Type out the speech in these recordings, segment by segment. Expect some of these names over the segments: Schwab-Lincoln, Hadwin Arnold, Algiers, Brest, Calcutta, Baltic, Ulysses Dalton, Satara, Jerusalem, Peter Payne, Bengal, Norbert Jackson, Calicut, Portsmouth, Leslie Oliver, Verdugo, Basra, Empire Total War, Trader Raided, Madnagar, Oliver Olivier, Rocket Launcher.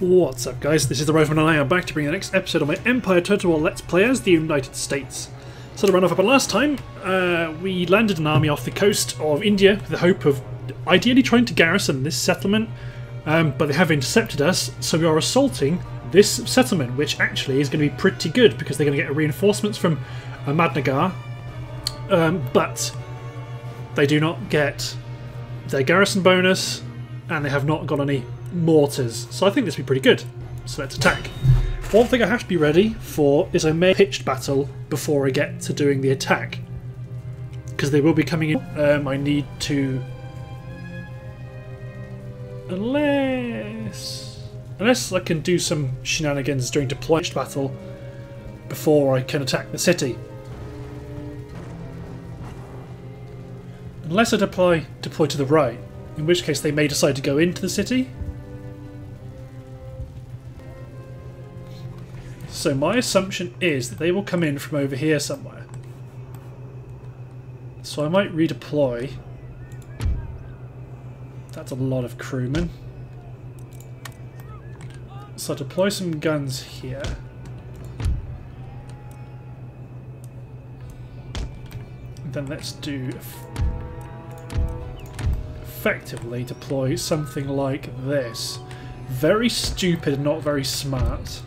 What's up guys, this is the Rifleman and I am back to bring the next episode of my Empire Total War Let's Play as the United States. So to round off, but last time we landed an army off the coast of India with the hope of ideally trying to garrison this settlement, but they have intercepted us, so we are assaulting this settlement, which actually is going to be pretty good because they're going to get reinforcements from Madnagar, but they do not get their garrison bonus, and they have not got any mortars, so I think this will be pretty good. So let's attack. One thing I have to be ready for is I may pitched battle before I get to doing the attack, because they will be coming in. I need to, unless I can do some shenanigans during pitched battle before I can attack the city. Unless I deploy to the right, in which case they may decide to go into the city. So my assumption is that they will come in from over here somewhere. So I might redeploy. That's a lot of crewmen. So I'll deploy some guns here. And then let's do effectively deploy something like this. Very stupid, not very smart.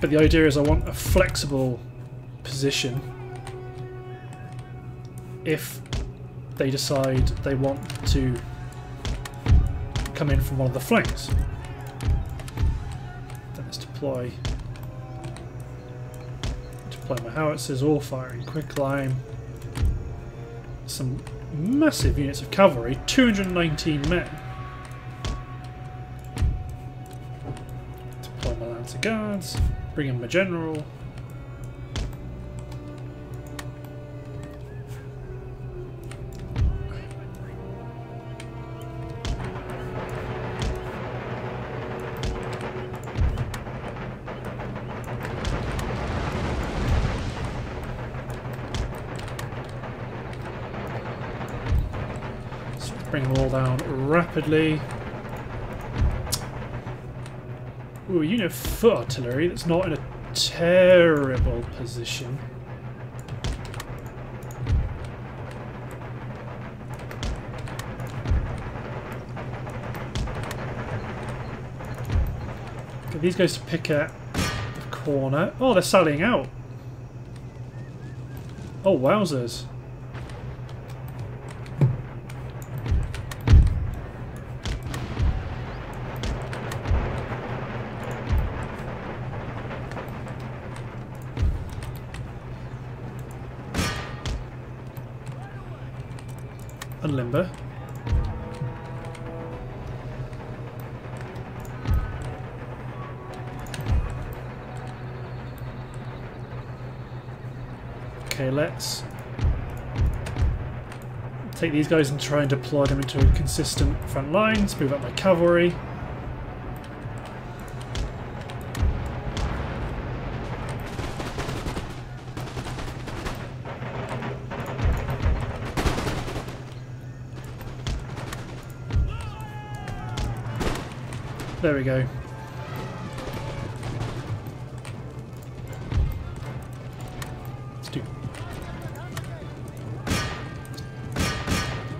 But the idea is I want a flexible position if they decide they want to come in from one of the flanks. Then let's deploy my howitzers, all firing quicklime. Some massive units of cavalry, 219 men. Deploy my Lancer Guards. Bring in my general. So bring them all down rapidly. Ooh, a unit of foot artillery that's not in a terrible position. Get these guys to pick at the corner. Oh, they're sallying out. Oh, wowzers. Limber. Okay, let's take these guys and try and deploy them into a consistent front line. Let's move up my cavalry. There we go.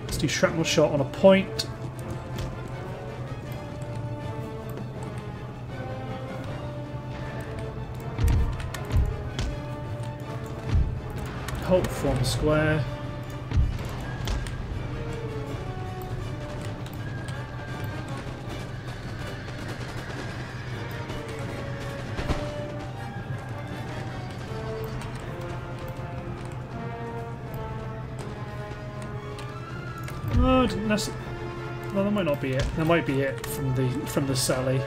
Let's do shrapnel shot on a point. Halt, form square. No, that might not be it. That might be it from the sally.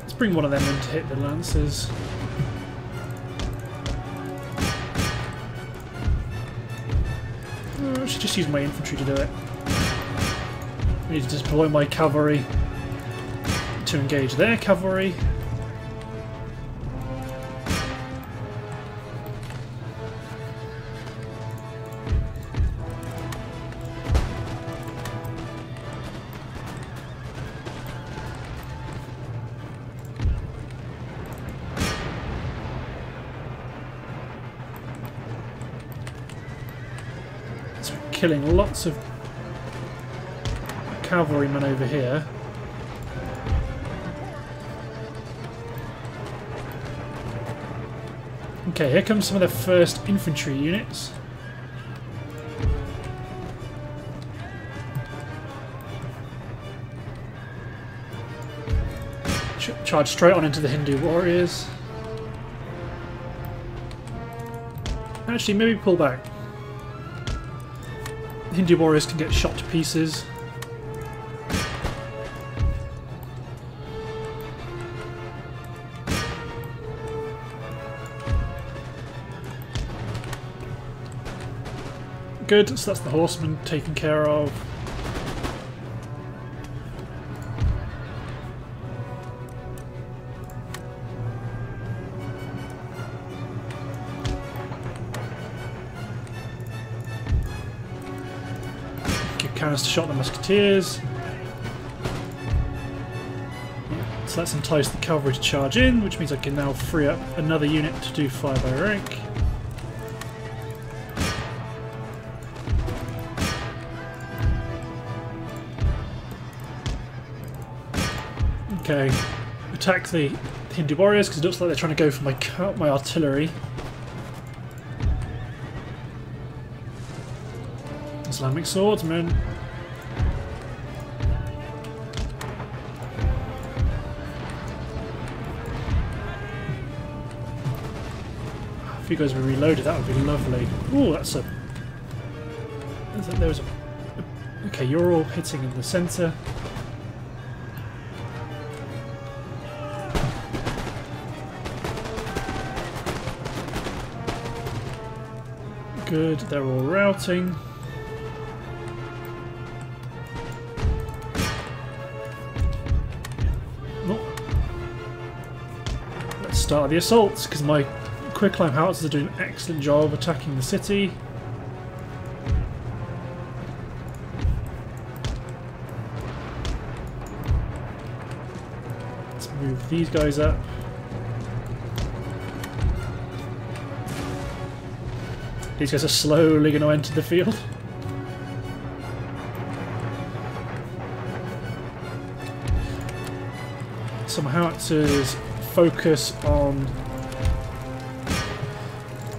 Let's bring one of them in to hit the lancers. Just use my infantry to do it. I need to deploy my cavalry to engage their cavalry. Killing lots of cavalrymen over here. Okay, here comes some of the first infantry units. Charge straight on into the Hindu warriors. Actually, maybe pull back. Hindu warriors can get shot to pieces. Good, so that's the horsemen taken care of. Cannons to shot the musketeers. So that's enticed the cavalry to charge in, which means I can now free up another unit to do fire by rank. Okay, attack the Hindu warriors because it looks like they're trying to go for my artillery. Islamic swordsmen. If you guys were reloaded, that would be lovely. Ooh, that's a... there was a... Okay, you're all hitting in the centre. Good, they're all routing. Start the assaults because my quicklime howitzers are doing an excellent job attacking the city. Let's move these guys up. These guys are slowly going to enter the field. Some howitzers focus on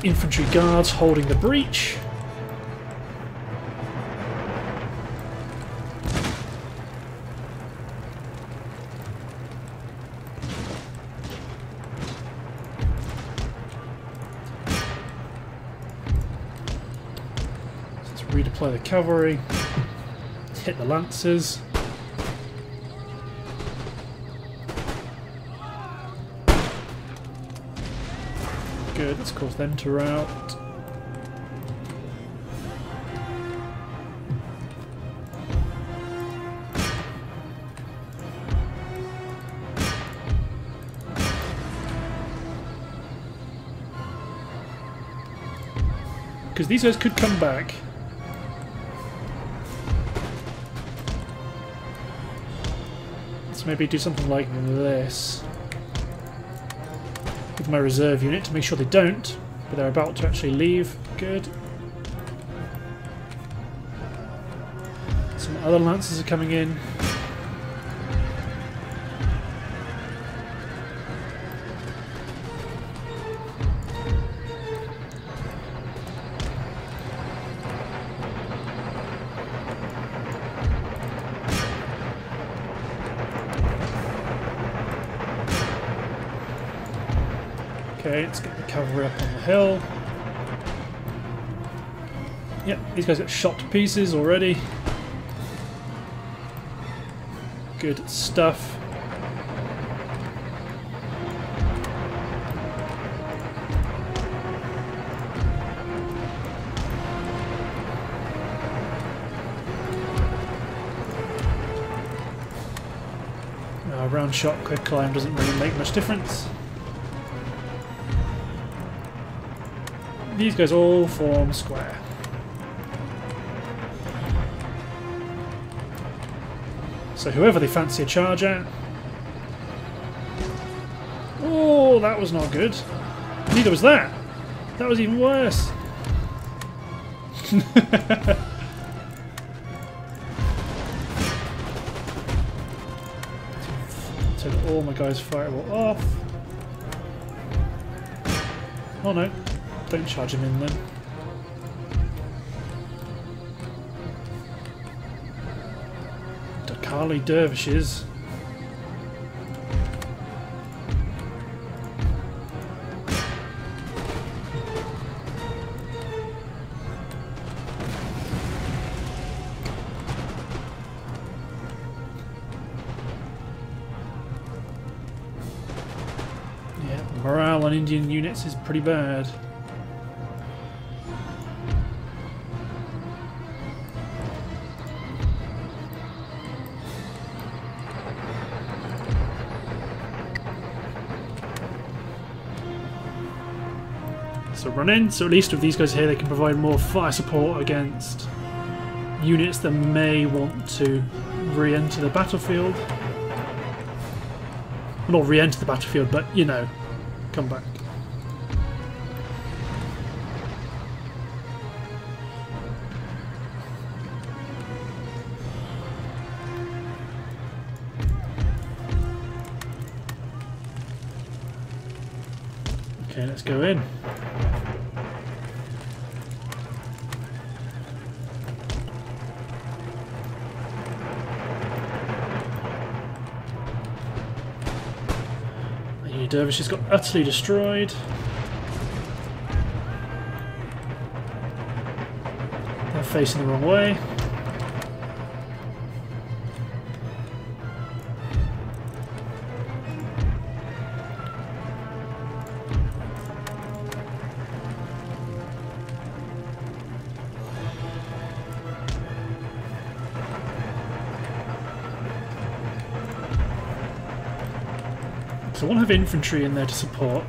infantry guards holding the breach. Let's redeploy the cavalry, hit the lancers. Good, let's cause them to rout. Because these guys could come back. Let's maybe do something like this. With my reserve unit to make sure they don't, but they're about to actually leave. Good. Some other lancers are coming in. Okay, let's get the cavalry up on the hill. Yep, these guys got shot to pieces already. Good stuff. Round shot, quick climb doesn't really make much difference. These guys all form square. So whoever they fancy a charge at... Oh, that was not good. Neither was that. That was even worse. Take all my guys' firewall off. Oh no, don't charge him in then. Dakali dervishes. Indian units is pretty bad. So run in, so at least with these guys here they can provide more fire support against units that may want to re-enter the battlefield. Well, not re-enter the battlefield, but you know, come back. Okay, let's go in. Dervishes got utterly destroyed. They're facing the wrong way. So I want to have infantry in there to support.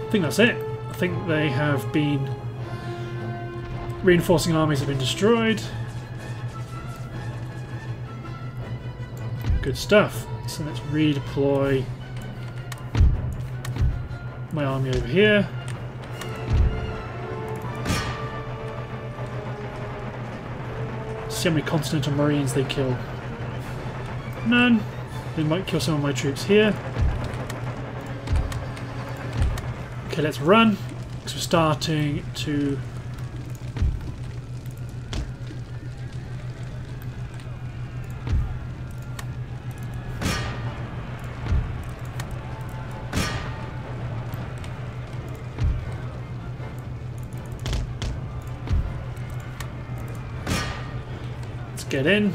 I think that's it. I think they have been... Reinforcing armies have been destroyed. Good stuff. So let's redeploy my army over here. See how many continental marines they kill. None. They might kill some of my troops here. Okay, let's run, because we're starting to get in.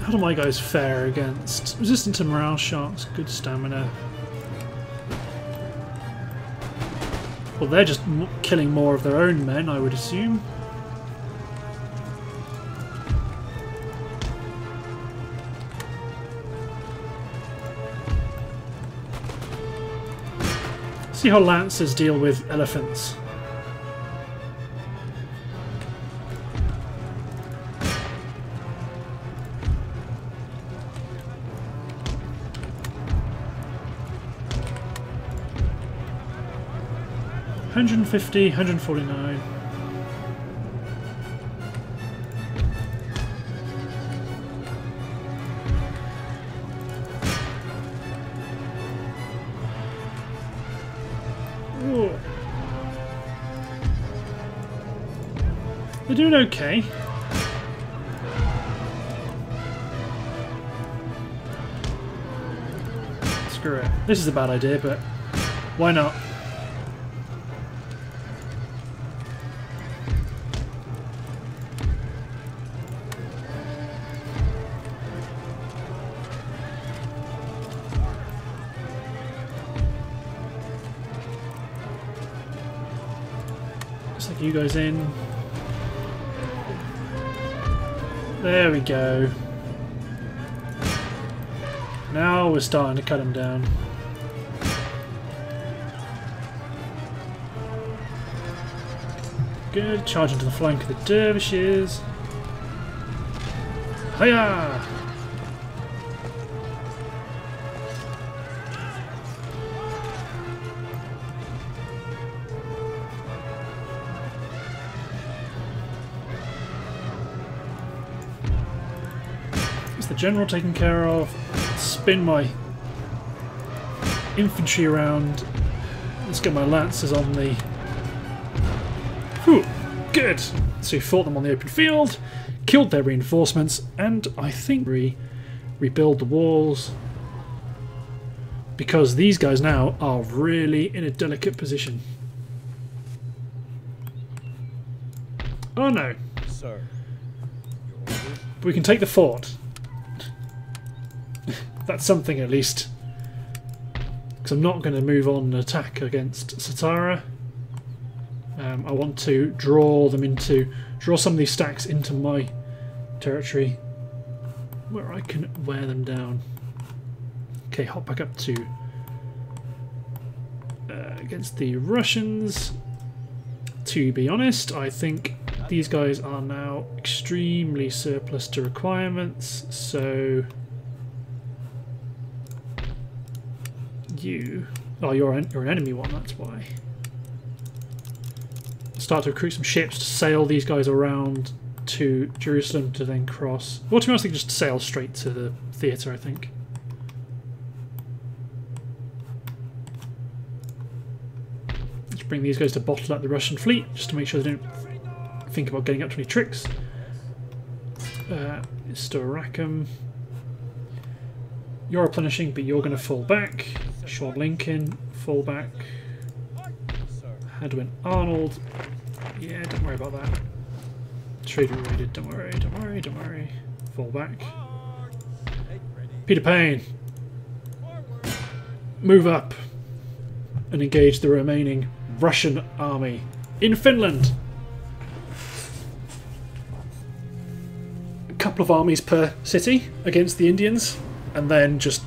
How do my guys fare against resistant to morale sharks? Good stamina. Well, they're just killing more of their own men, I would assume. See how lancers deal with elephants. $150, $149. They're doing okay. Screw it. This is a bad idea, but why not? Looks like you guys in. There we go. Now we're starting to cut him down. Good, charge into the flank of the dervishes. Hiya! Is the general taken care of? Spin my infantry around. Let's get my lancers on the... Whew, good! So we fought them on the open field, killed their reinforcements, and I think rebuild the walls, because these guys now are really in a delicate position. Oh no! Sir. But we can take the fort. That's something at least, because I'm not going to move on and attack against Satara. I want to draw some of these stacks into my territory, where I can wear them down. Okay, hop back up to against the Russians. To be honest, I think these guys are now extremely surplus to requirements, so. You. Oh, you're an enemy one, that's why. Start to recruit some ships to sail these guys around to Jerusalem to then cross. Well, to be honest, they can just sail straight to the theatre, I think. Let's bring these guys to bottle up the Russian fleet, just to make sure they don't think about getting up to any tricks. Storacum. You're replenishing, but you're going to fall back. Schwab-Lincoln, fall back. Hadwin Arnold. Yeah, don't worry about that. Trader Raided, don't worry, don't worry, don't worry. Fall back. Peter Payne. Move up and engage the remaining Russian army in Finland. A couple of armies per city against the Indians, and then just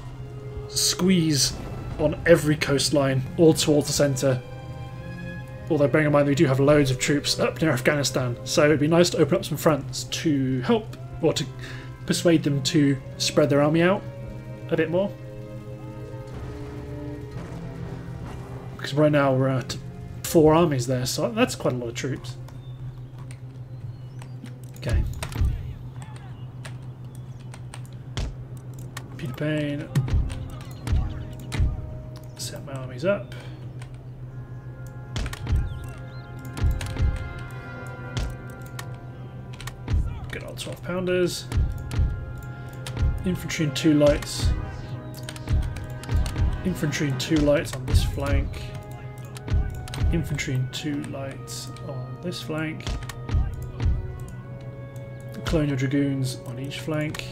squeeze on every coastline, all towards the centre. Although, bearing in mind we do have loads of troops up near Afghanistan, so it'd be nice to open up some fronts to help, or to persuade them to spread their army out a bit more. Because right now we're at 4 armies there, so that's quite a lot of troops. Okay. Peter Payne. Set my armies up. Good old 12-pounders. Infantry and 2 lights. Infantry and 2 lights on this flank. Infantry and 2 lights on this flank. Colonial dragoons on each flank.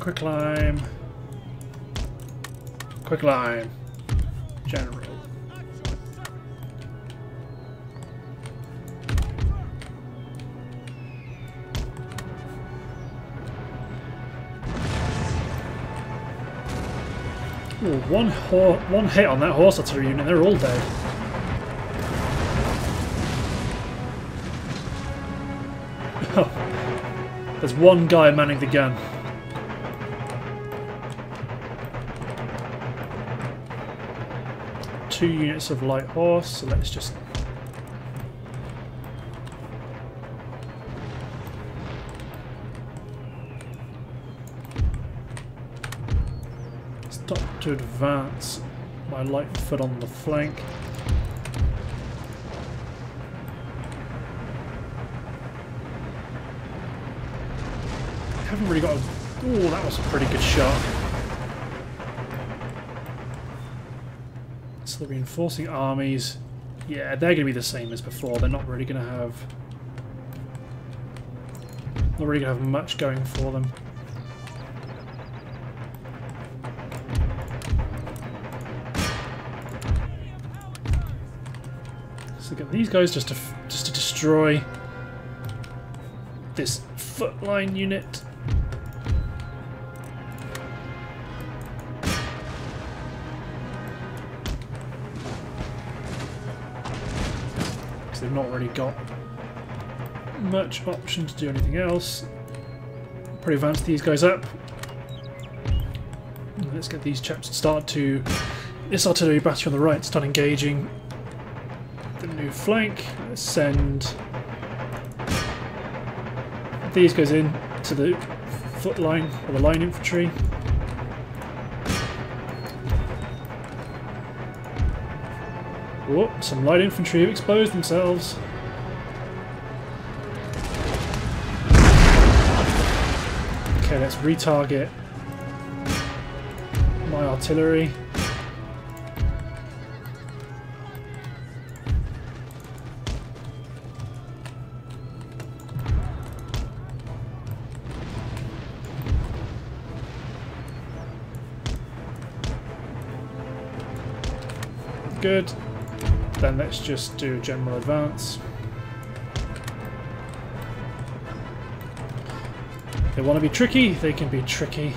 Quicklime. Quicklime. General. Ooh, one hit on that horse artillery unit, they're all dead. There's one guy manning the gun. Two units of light horse, so let's just stop to advance my light foot on the flank. haven't really got a... Ooh, that was a pretty good shot. So the reinforcing armies... Yeah, they're going to be the same as before. They're not really going to have... Not really going to have much going for them. So get these guys just to destroy this footline unit. They've not really got much option to do anything else. Probably advance these guys up. Let's get these chaps to start to... This artillery battery on the right, start engaging the new flank. Let's send these guys in to the foot line, or the line infantry. Oh, some light infantry have exposed themselves. Okay, let's retarget my artillery. Good. Then let's just do a general advance. If they want to be tricky, they can be tricky.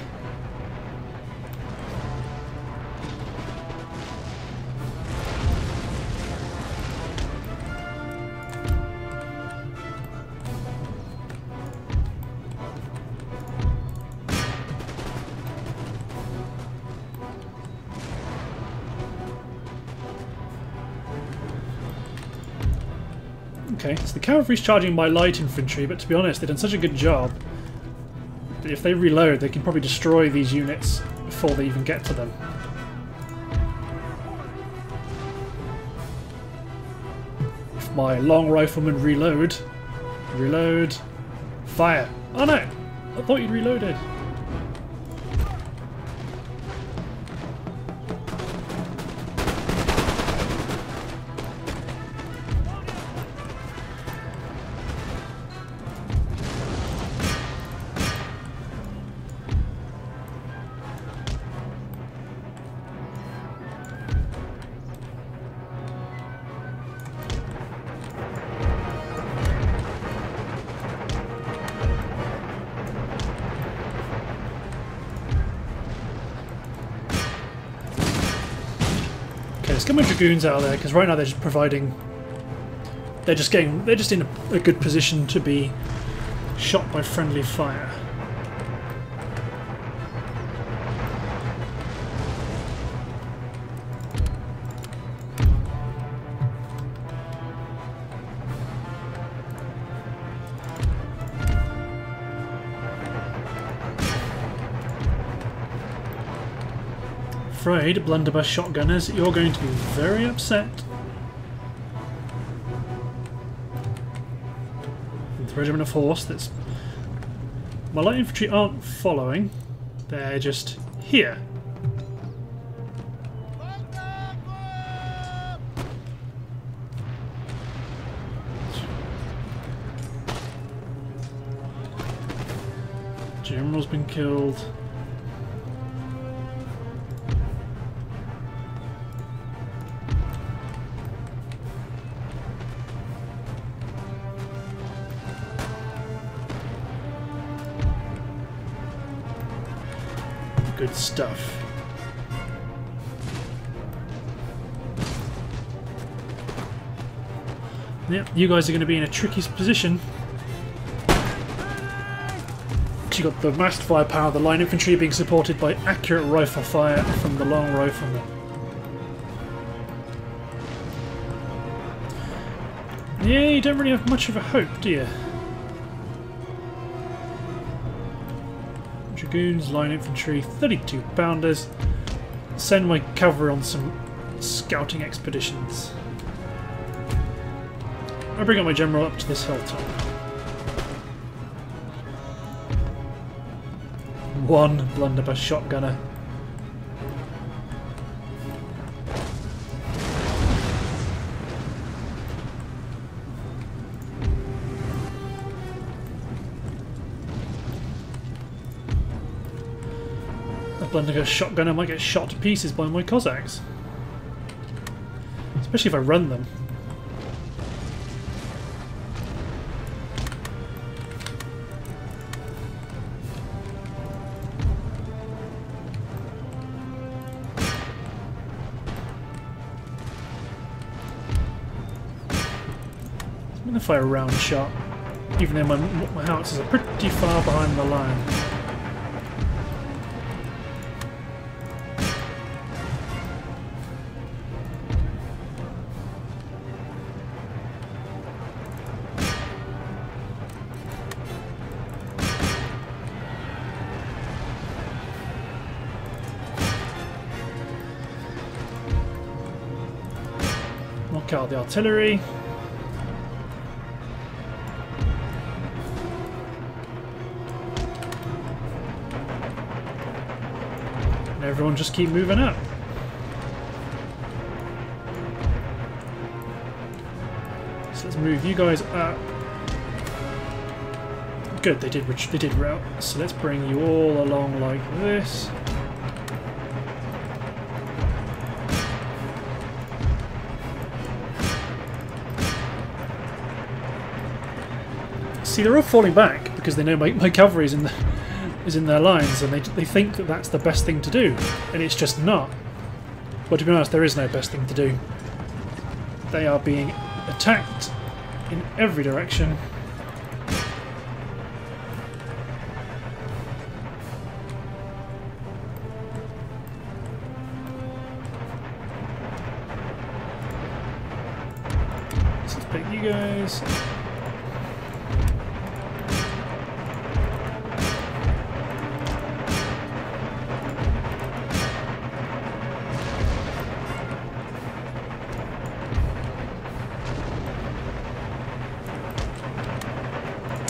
Okay, so the cavalry's charging my light infantry, but to be honest, they've done such a good job that if they reload, they can probably destroy these units before they even get to them. If my long riflemen reload, fire. Oh no! I thought you'd reloaded. Let's get my dragoons out of there, because right now they're just providing. They're just in a good position to be shot by friendly fire. Afraid, blunderbuss shotgunners, you're going to be very upset. And the regiment of horse that's... My light infantry aren't following, they're just here. General's been killed. Good stuff. Yep, you guys are going to be in a tricky position. You got the massed firepower of the line infantry being supported by accurate rifle fire from the long riflemen. Yeah, you don't really have much of a hope, do you? Dragoons, line infantry, 32 pounders. Send my cavalry on some scouting expeditions. I'll bring up my general up to this hilltop. one blunderbuss shotgunner. Blunderbuss shotgunner might get shot to pieces by my Cossacks. Especially if I run them. I'm going to fire a round shot, even though my howitzers are pretty far behind the line. Out the artillery. And everyone just keep moving up. So let's move you guys up. Good, they did rout. So let's bring you all along like this. See, they're all falling back because they know my cavalry is in their lines, and they think that that's the best thing to do, and it's just not. Well, to be honest, there is no best thing to do. They are being attacked in every direction. So let's pick you guys.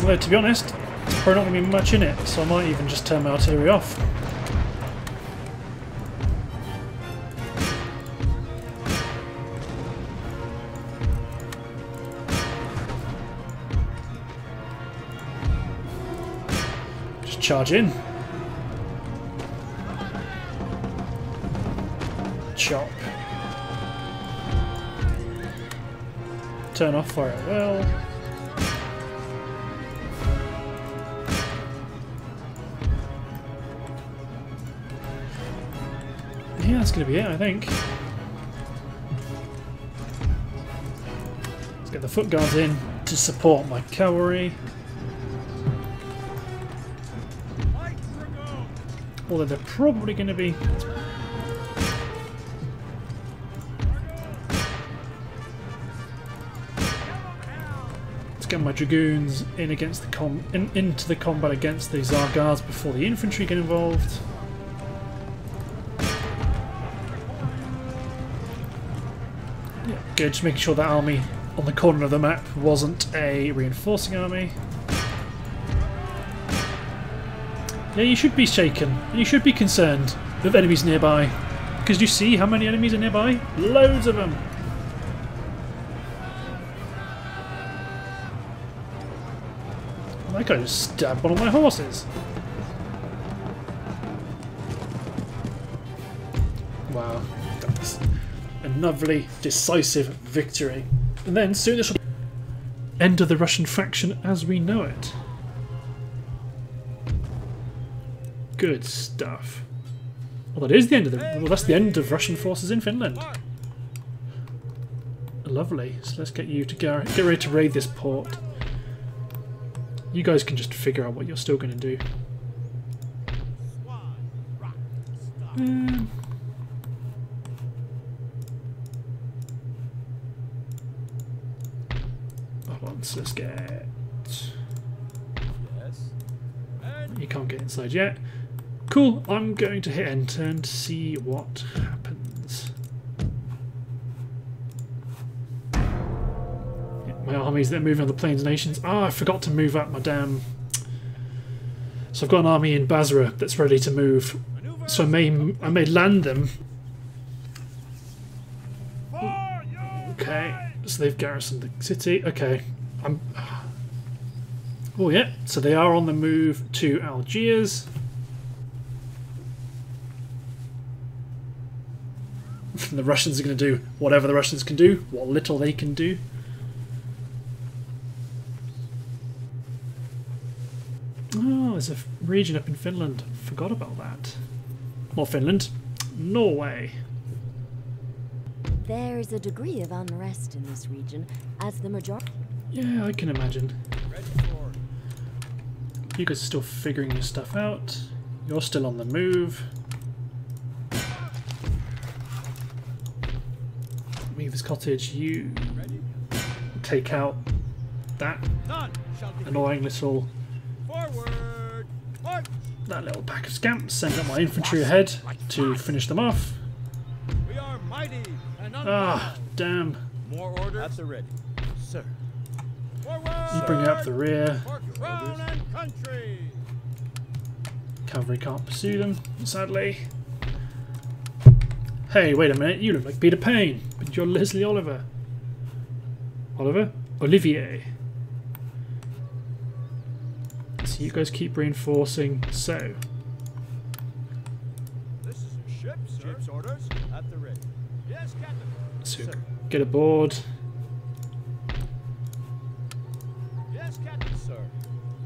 Although, to be honest, it's probably not going to be much in it, so I might even just turn my artillery off. Just charge in. Chop. Turn off fire. Well. Yeah, that's going to be it, I think. Let's get the foot guards in to support my cavalry. Although they're probably going to be... Let's get my dragoons in against the into the combat against the Tsar guards before the infantry get involved. Just making sure that army on the corner of the map wasn't a reinforcing army. Yeah, you should be shaken, and you should be concerned with enemies nearby. Because you see how many enemies are nearby? Loads of them! And that guy just stabbed one of my horses. Wow. That's... a lovely, decisive victory. And then soon it shall end of the Russian faction as we know it. Good stuff. Well, that is the end of well, that's the end of Russian forces in Finland. Lovely. So let's get you to get ready to raid this port. You guys can just figure out what you're still going to do. Let's get... You can't get inside yet. Cool, I'm going to hit enter and see what happens. Yeah, my armies, they're moving on the plains nations. Ah, I forgot to move up my damn So I've got an army in Basra that's ready to move. So I may land them. Okay, so they've garrisoned the city. Okay, oh yeah, so they are on the move to Algiers. The Russians are going to do whatever the Russians can do, what little they can do. Oh, there's a region up in Finland. Forgot about that. Not Finland, Norway. There is a degree of unrest in this region, as the majority. Yeah, I can imagine. You guys are still figuring your stuff out. You're still on the move. Move this cottage. You take out that annoying little. That little pack of scamps. Send up my infantry ahead to finish them off. We are mighty and ah, damn. More orders at the ready, sir. You bring up the rear. Cavalry can't pursue them, sadly. Hey, wait a minute. You look like Peter Payne, but you're Leslie Oliver. Oliver Olivier. So you guys keep reinforcing. So. This is your ship, sir. Ship's orders at the ready. Yes, captain. So sir. Get aboard. Yes, captain, sir.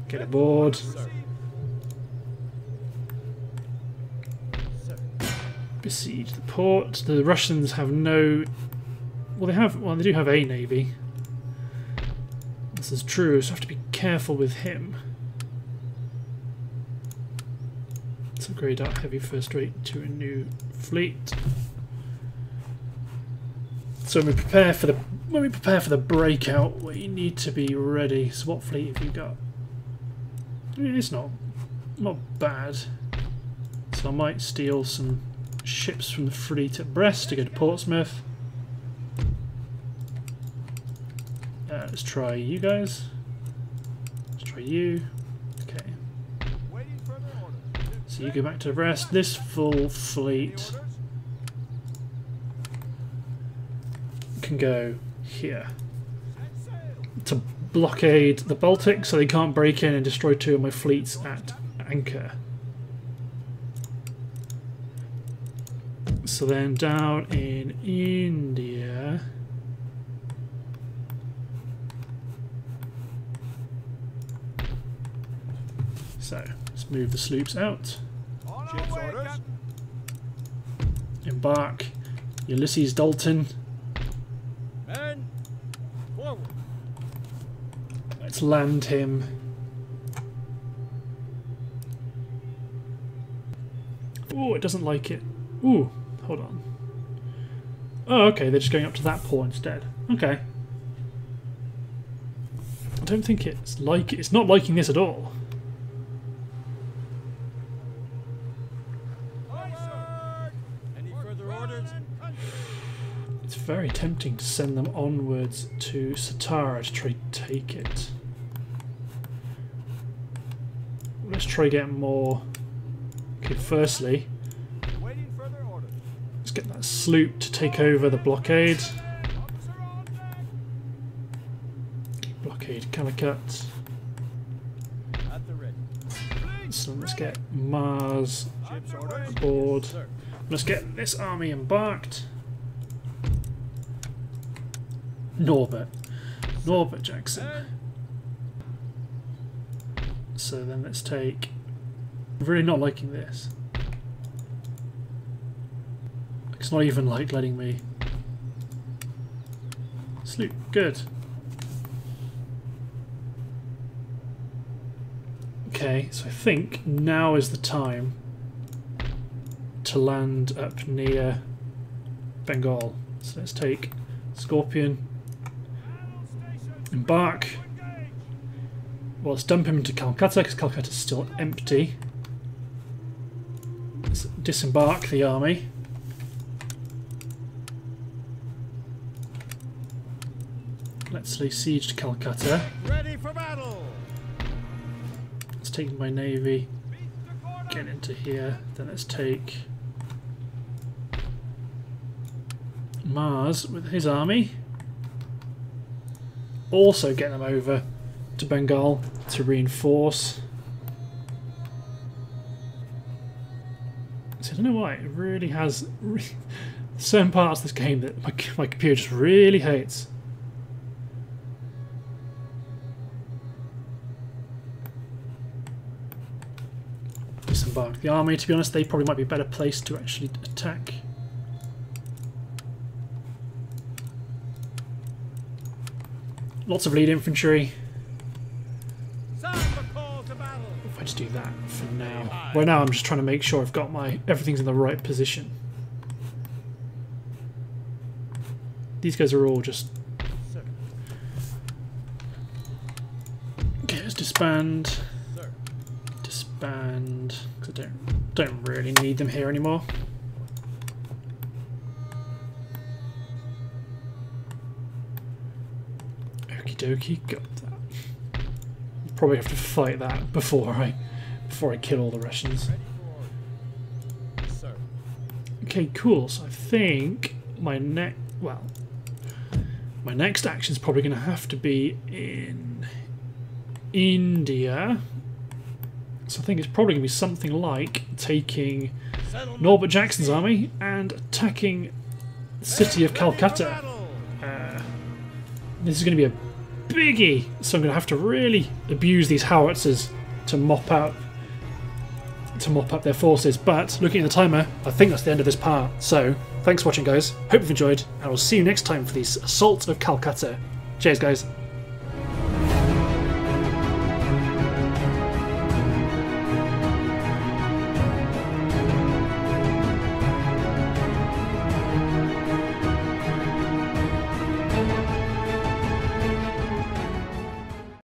Get aboard. Sir. Besiege the port. The Russians have no. Well, they do have a navy. This is true. So I have to be careful with him. Let's upgrade our heavy first rate to a new fleet. So when we prepare for the breakout, we need to be ready. So what fleet have you got? I mean, it's not bad. So I might steal some ships from the fleet at Brest to go to Portsmouth. Let's try you guys. Let's try you. So you go back to Brest. This full fleet can go here to blockade the Baltic so they can't break in and destroy two of my fleets at anchor. So then down in India, so let's move the sloops out. Embark Ulysses Dalton. Let's land him. Oh, it doesn't like it. Ooh, hold on. Oh, okay, they're just going up to that port instead. Okay. I don't think it's not liking this at all. Very tempting to send them onwards to Satara to try to take it. Let's try getting more. Okay, firstly, let's get that sloop to take over the blockade. Blockade Calicut. So let's get Mars aboard. Let's get this army embarked. Norbert Jackson. So then let's take. I'm really not liking this. It's not even like letting me sleep. Good. Okay, so I think now is the time to land up near Bengal. So let's take Scorpion. Embark. Well, let's dump him to Calcutta because Calcutta's still empty. Let's disembark the army. Let's lay siege to Calcutta. Ready for battle. Let's take my navy get into here, then let's take Mars with his army, also get them over to Bengal to reinforce. So I don't know why it really has certain parts of this game that my computer just really hates. Disembark the army, to be honest, they probably might be better placed to actually attack. Lots of lead infantry. If I just do that for now. Well, now I'm just trying to make sure I've got my everything's in the right position. These guys are all just okay. Let's disband. Disband. Because I don't really need them here anymore. Okie dokie, got that. Probably have to fight that before I kill all the Russians. Okay, cool. So I think my next action is probably going to have to be in India. So I think it's probably going to be something like taking Norbert Jackson's army and attacking the city of Calcutta. This is going to be a biggie, so I'm going to have to really abuse these howitzers to mop up their forces. But looking at the timer, I think that's the end of this part. So thanks for watching, guys. Hope you've enjoyed, and I'll see you next time for the Assault of Calcutta. Cheers, guys.